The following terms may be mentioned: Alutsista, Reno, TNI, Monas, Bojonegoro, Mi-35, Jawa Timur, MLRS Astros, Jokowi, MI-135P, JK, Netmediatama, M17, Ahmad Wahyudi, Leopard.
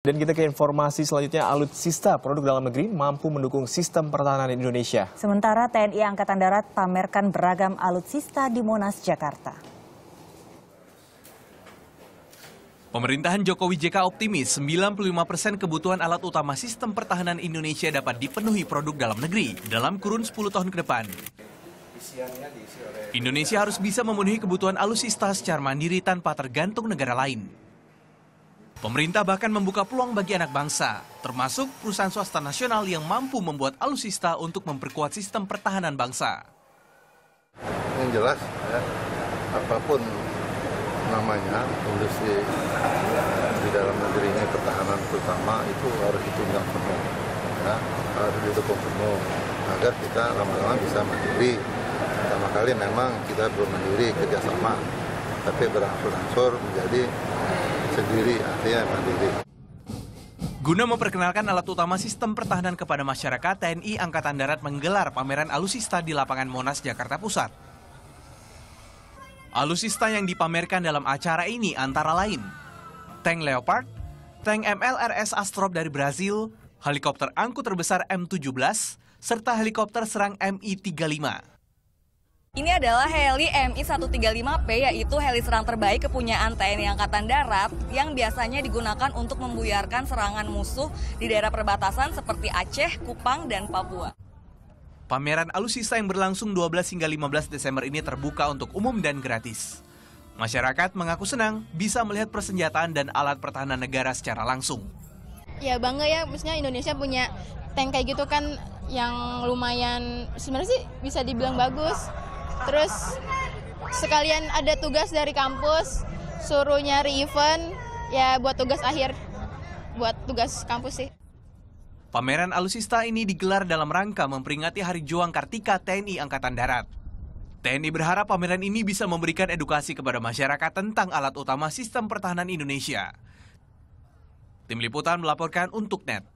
Dan kita ke informasi selanjutnya, alutsista produk dalam negeri mampu mendukung sistem pertahanan Indonesia. Sementara TNI Angkatan Darat pamerkan beragam alutsista di Monas, Jakarta. Pemerintahan Jokowi JK optimis 95% kebutuhan alat utama sistem pertahanan Indonesia dapat dipenuhi produk dalam negeri dalam kurun 10 tahun ke depan. Indonesia harus bisa memenuhi kebutuhan alutsista secara mandiri tanpa tergantung negara lain. Pemerintah bahkan membuka peluang bagi anak bangsa, termasuk perusahaan swasta nasional yang mampu membuat alutsista untuk memperkuat sistem pertahanan bangsa. Yang jelas, ya, apapun namanya, industri di dalam negerinya pertahanan terutama itu harus ditunjang penuh, ya, harus didukung penuh, agar kita lama-lama bisa mandiri. Pertama kali memang kita belum mandiri kerjasama, tapi berangsur-angsur menjadi sendiri, artinya mandiri. Guna memperkenalkan alat utama sistem pertahanan kepada masyarakat, TNI Angkatan Darat menggelar pameran alutsista di lapangan Monas, Jakarta Pusat. Alutsista yang dipamerkan dalam acara ini antara lain tank Leopard, tank MLRS Astros dari Brazil, helikopter angkut terbesar M17, serta helikopter serang Mi-35. Ini adalah heli Mi-135P, yaitu heli serang terbaik kepunyaan TNI Angkatan Darat yang biasanya digunakan untuk membuyarkan serangan musuh di daerah perbatasan seperti Aceh, Kupang, dan Papua. Pameran alutsista yang berlangsung 12 hingga 15 Desember ini terbuka untuk umum dan gratis. Masyarakat mengaku senang bisa melihat persenjataan dan alat pertahanan negara secara langsung. Ya bangga ya, maksudnya Indonesia punya tank kayak gitu kan yang lumayan, sebenarnya sih bisa dibilang bagus. Terus sekalian ada tugas dari kampus, suruh nyari event, ya buat tugas akhir, buat tugas kampus sih. Pameran alutsista ini digelar dalam rangka memperingati Hari Juang Kartika TNI Angkatan Darat. TNI berharap pameran ini bisa memberikan edukasi kepada masyarakat tentang alat utama sistem pertahanan Indonesia. Tim Liputan melaporkan untuk NET.